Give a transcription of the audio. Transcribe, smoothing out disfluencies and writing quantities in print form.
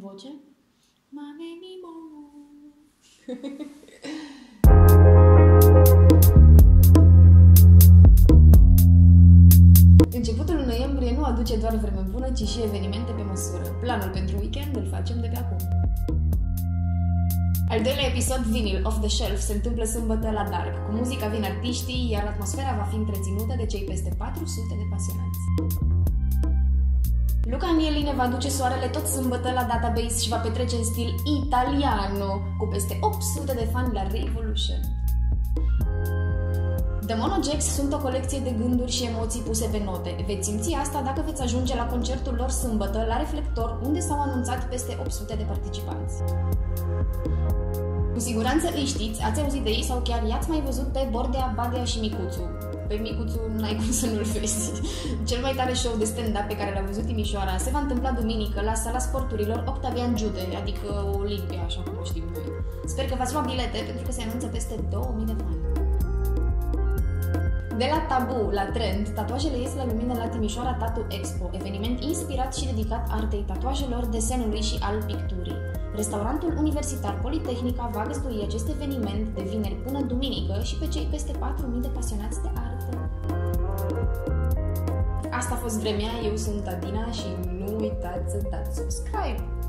Voce? Mane-mi-moo! Începutul în noiembrie nu aduce doar vreme bună, ci și evenimente pe măsură. Planul pentru weekend îl facem de pe acum. Al doilea episod, Vinyl, off the shelf, se întâmplă sâmbătă la Dark. Cu muzica vin artiștii, iar atmosfera va fi întreținută de cei peste 400 de pasionați. Luca Mieli ne va duce soarele tot sâmbătă la Database și va petrece în stil italiano, cu peste 800 de fani la Revolution. The Mono Jacks sunt o colecție de gânduri și emoții puse pe note. Veți simți asta dacă veți ajunge la concertul lor sâmbătă la Reflector, unde s-au anunțat peste 800 de participanți. Cu siguranță îi știți, ați auzit de ei sau chiar i-ați mai văzut pe Bordea, Badea și Micuțu. Pe Micuțu n-ai cum să nu-l vezi. Cel mai tare show de stand-up pe care l-a văzut Timișoara se va întâmpla duminică la Sala Sporturilor Octavian Jude, adică Olimpia, așa cum o știm noi. Sper că v-ați luat bilete, pentru că se anunță peste 2000 de fani. De la tabu la trend, tatuajele ies la lumină la Timișoara Tatu Expo, eveniment inspirat și dedicat artei tatuajelor, desenului și al picturii. Restaurantul Universitar Politehnica va găzdui acest eveniment de vineri până duminică și pe cei peste 4000 de pasionați de artă. Asta a fost vremea, eu sunt Adina și nu uitați să dați subscribe!